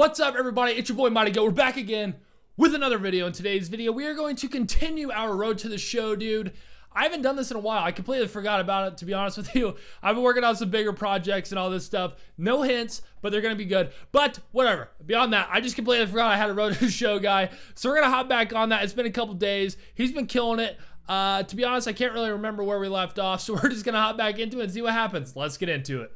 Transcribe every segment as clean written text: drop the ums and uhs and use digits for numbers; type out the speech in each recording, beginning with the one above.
What's up, everybody? It's your boy Mighty Goat. We're back again with another video. In today's video, we are going to continue our road to the show, dude. I haven't done this in a while. I completely forgot about it, to be honest with you. I've been working on some bigger projects and all this stuff. No hints, but they're going to be good. But whatever. Beyond that, I just completely forgot I had a road to the show guy. So we're going to hop back on that. It's been a couple days. He's been killing it. To be honest, I can't really remember where we left off. So we're just going to hop back into it and see what happens. Let's get into it.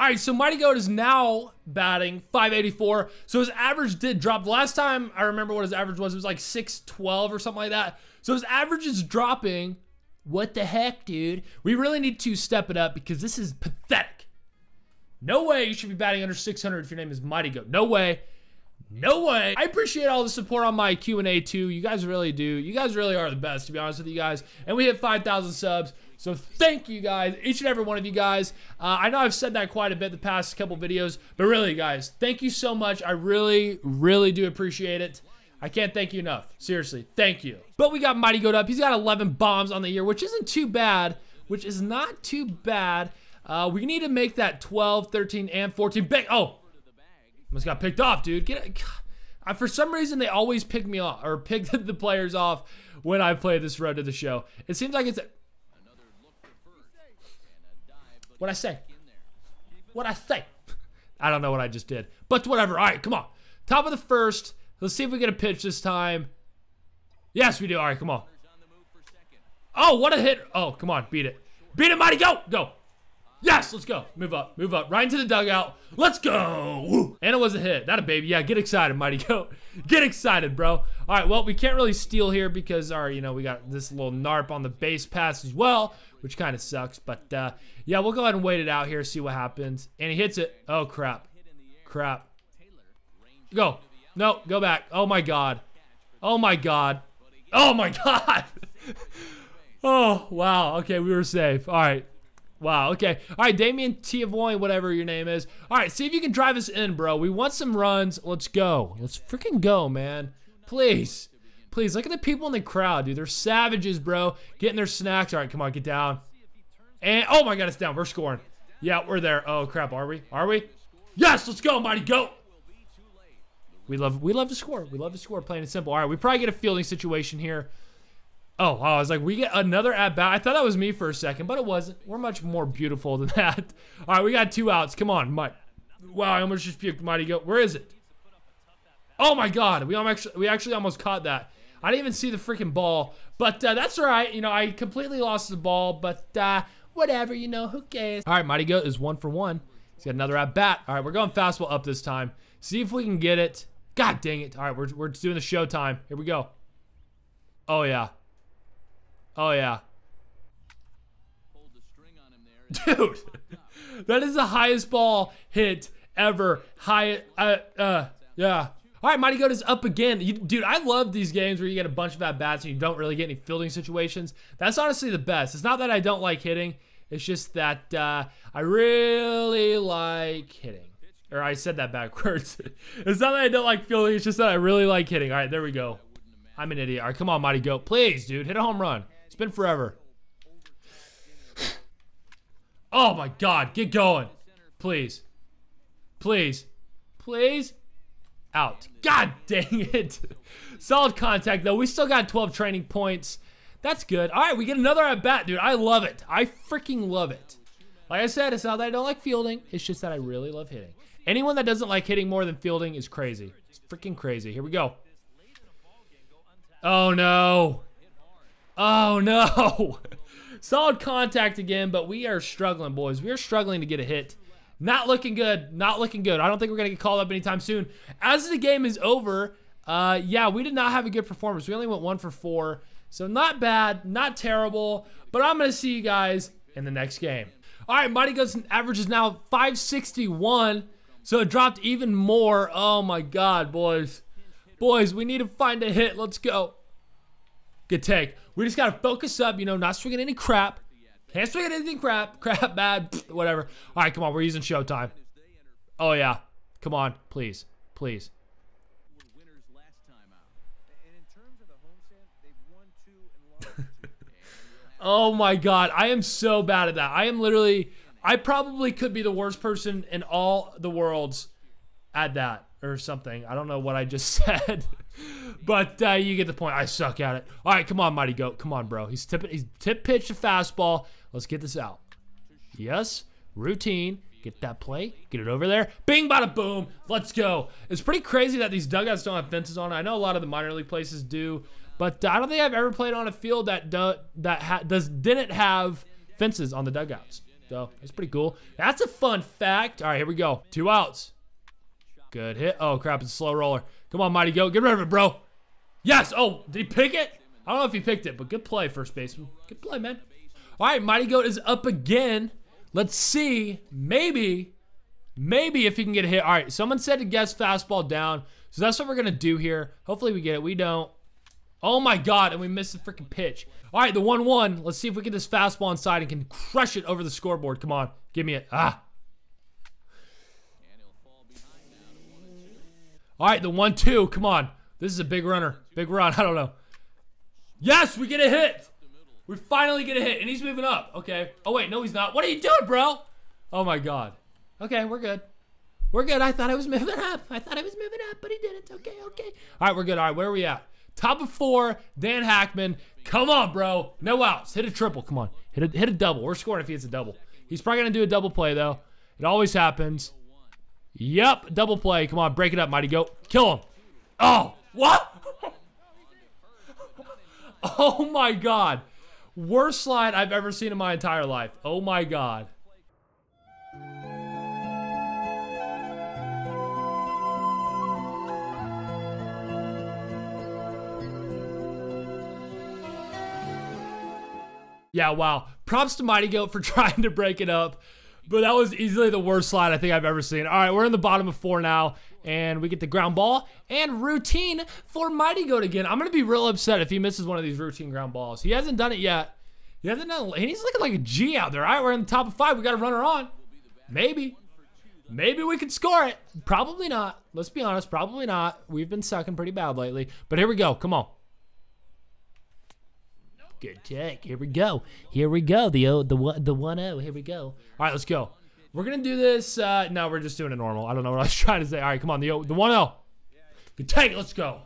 All right, so Mighty Goat is now batting .584. So his average did drop. The last time I remember what his average was, it was like 612 or something like that. So his average is dropping. What the heck, dude? We really need to step it up because this is pathetic. No way you should be batting under 600 if your name is Mighty Goat. No way. No way. I appreciate all the support on my Q&A too. You guys really do. You guys really are the best, to be honest with you guys. And we hit 5,000 subs. So thank you guys, each and every one of you guys. I know I've said that quite a bit the past couple videos, but really guys, thank you so much. I really, really do appreciate it. I can't thank you enough. Seriously, thank you. But we got Mighty Goat up. He's got 11 bombs on the year, which isn't too bad, which is not too bad. We need to make that 12, 13, and 14 big. Oh, almost got picked off, dude. Get it. For some reason, they always pick me off or pick the players off when I play this road to the show. It seems like it's... What I say? I don't know what I just did, but whatever. All right, come on. Top of the first. Let's see if we get a pitch this time. Yes, we do. All right, come on. Oh, what a hit. Oh, come on. Beat it. Beat it, Mighty Goat. Go. Yes, let's go. Move up. Move up. Right into the dugout. Let's go. Woo. And it was a hit. Not a baby. Yeah, get excited, Mighty Goat. Get excited, bro. All right, well, we can't really steal here because, all right, you know, we got this little narp on the base pass as well, which kind of sucks, but yeah, we'll go ahead and wait it out here, see what happens. And he hits it. Oh, crap. Crap. Go. No, go back. Oh, my God. Oh, my God. Oh, my God. Oh, wow. Okay, we were safe. All right. Wow, okay. All right, Damian Tiavoy, whatever your name is. All right, see if you can drive us in, bro. We want some runs. Let's go. Let's freaking go, man. Please. Please, look at the people in the crowd, dude. They're savages, bro. Getting their snacks. All right, come on, get down. And, oh, my God, it's down. We're scoring. Yeah, we're there. Oh, crap, are we? Are we? Yes, let's go, Mighty Goat. We love to score. We love to score, plain and simple. All right, we probably get a fielding situation here. Oh, wow, I was like, we get another at-bat. I thought that was me for a second, but it wasn't. We're much more beautiful than that. All right, we got two outs. Come on, Mike. Wow, I almost just puked, Mighty Goat. Where is it? Oh, my God. We actually almost caught that. I didn't even see the freaking ball, but that's all right. You know, I completely lost the ball, but whatever, you know, who cares? All right, Mighty Goat is 1 for 1. He's got another at-bat. All right, we're going fastball up this time. See if we can get it. God dang it. All right, we're doing the show time. Here we go. Oh, yeah. Oh, yeah. Dude, that is the highest ball hit ever. Yeah. All right, Mighty Goat is up again. Dude, I love these games where you get a bunch of at-bats and you don't really get any fielding situations. That's honestly the best. It's not that I don't like hitting. It's just that I really like hitting. Or I said that backwards. It's not that I don't like fielding. It's just that I really like hitting. All right, there we go. I'm an idiot. All right, come on, Mighty Goat. Please, dude, hit a home run. It's been forever. Oh, my God. Get going. Please. Please. Please. Out. God dang it. Solid contact, though. We still got 12 training points. That's good. All right, we get another at-bat, dude. I love it. I freaking love it. Like I said, it's not that I don't like fielding. It's just that I really love hitting. Anyone that doesn't like hitting more than fielding is crazy. It's freaking crazy. Here we go. Oh, no. Oh, no. Solid contact again, but we are struggling, boys. We are struggling to get a hit. Not looking good. Not looking good. I don't think we're going to get called up anytime soon. As the game is over, yeah, we did not have a good performance. We only went 1 for 4. So not bad, not terrible, but I'm going to see you guys in the next game. All right, Mighty Goat's average is now 561, so it dropped even more. Oh, my God, boys. Boys, we need to find a hit. Let's go. Good take. We just got to focus up, you know, not swinging any crap. Can't swing at anything crap. Crap, bad, whatever. All right, come on. We're using showtime. Oh, yeah. Come on. Please. Please. Oh my God, I am so bad at that. I am literally, I probably could be the worst person in all the worlds at that or something. I don't know what I just said, but you get the point. I suck at it. All right, come on, Mighty Goat. Come on, bro. He's tipping. He's tip pitch a fastball. Let's get this out. Yes, routine. Get that play. Get it over there. Bing, bada, boom. Let's go. It's pretty crazy that these dugouts don't have fences on it. I know a lot of the minor league places do, but I don't think I've ever played on a field that didn't have fences on the dugouts. So that's pretty cool. That's a fun fact. All right, here we go. 2 outs. Good hit. Oh, crap. It's a slow roller. Come on, Mighty Goat. Get rid of it, bro. Yes. Oh, did he pick it? I don't know if he picked it, but good play, first baseman. Good play, man. All right, Mighty Goat is up again. Let's see. Maybe if he can get a hit. All right, someone said to guess fastball down, so that's what we're going to do here. Hopefully we get it. We don't. Oh, my God, and we missed the freaking pitch. All right, the 1-1. Let's see if we get this fastball inside and can crush it over the scoreboard. Come on. Give me it. Ah. All right, the 1-2. Come on. This is a big runner. Big run. I don't know. Yes, we get a hit. We finally get a hit, and he's moving up. Okay. Oh, wait. No, he's not. What are you doing, bro? Oh, my God. Okay, we're good. We're good. I thought I was moving up. I thought I was moving up, but he didn't. Okay, okay. All right, we're good. All right, where are we at? Top of 4, Dan Hackman. Come on, bro. No outs. Hit a triple. Come on. Hit a double. We're scoring if he hits a double. He's probably going to do a double play, though. It always happens. Yep, double play. Come on, break it up, Mighty Goat. Kill him. Oh, what? Oh, my God. Worst slide I've ever seen in my entire life. Oh, my God. Yeah, wow. Props to Mighty Goat for trying to break it up. But that was easily the worst slide I think I've ever seen. All right, we're in the bottom of 4 now, and we get the ground ball and routine for Mighty Goat again. I'm going to be real upset if he misses one of these routine ground balls. He hasn't done it yet. He hasn't done it. He's looking like a G out there. All right, we're in the top of 5. We got a runner on. Maybe. Maybe we could score it. Probably not. Let's be honest, probably not. We've been sucking pretty bad lately. But here we go. Come on. Good check. Here we go. Here we go. The 1-0. Here we go. All right, let's go. We're going to do this. No, we're just doing it normal. I don't know what I was trying to say. All right, come on. The 1-0. Good take. Let's go.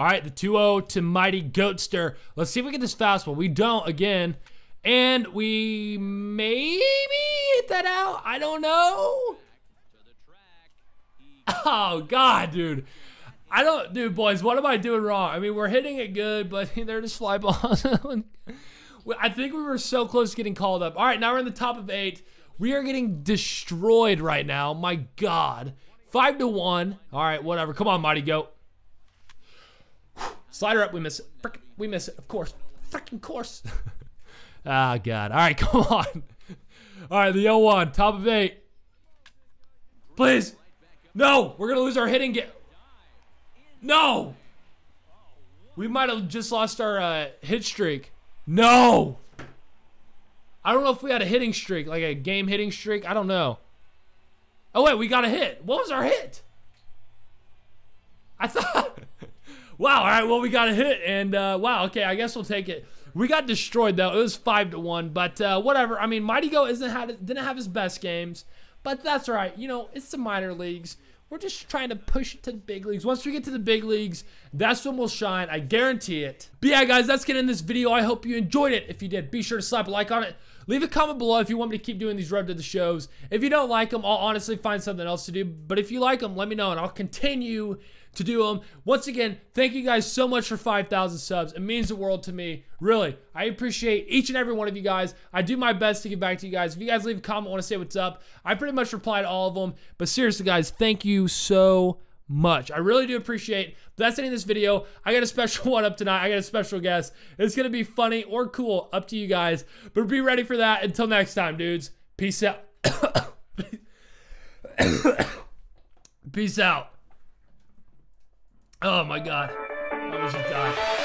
All right, the 2-0 to Mighty Goatster. Let's see if we get this fastball. We don't again. And we maybe hit that out. I don't know. Oh, God, dude. I don't, dude, boys, what am I doing wrong? I mean, we're hitting it good, but they're just fly balls. I think we were so close to getting called up. All right, now we're in the top of 8. We are getting destroyed right now. My God. 5-1. All right, whatever. Come on, Mighty Goat. Slider up. We miss it. Frickin', we miss it. Of course. Freaking course. Ah, oh, God. All right, come on. All right, the 0-1. Top of 8. Please. No, we're going to lose our hitting game. No! We might have just lost our hit streak. No! I don't know if we had a hitting streak, like a game hitting streak. I don't know. Oh, wait, we got a hit. What was our hit? I thought... Wow, all right, well, we got a hit. And, wow, okay, I guess we'll take it. We got destroyed, though. It was 5-1, but whatever. I mean, Mighty Goat didn't have his best games, but that's all right. You know, it's the minor leagues. We're just trying to push it to the big leagues. Once we get to the big leagues, that's when we'll shine. I guarantee it. But yeah, guys, that's going to end this video. I hope you enjoyed it. If you did, be sure to slap a like on it. Leave a comment below if you want me to keep doing these Road to the Shows. If you don't like them, I'll honestly find something else to do. But if you like them, let me know, and I'll continue to do them. Once again, thank you guys so much for 5,000 subs. It means the world to me. Really, I appreciate each and every one of you guys. I do my best to get back to you guys. If you guys leave a comment, want to say what's up, I pretty much reply to all of them. But seriously, guys, thank you so much. I really do appreciate it. But that's ending this video. I got a special one up tonight. I got a special guest. It's going to be funny or cool, up to you guys. But be ready for that. Until next time, dudes. Peace out. Peace out. Oh my God. I almost died.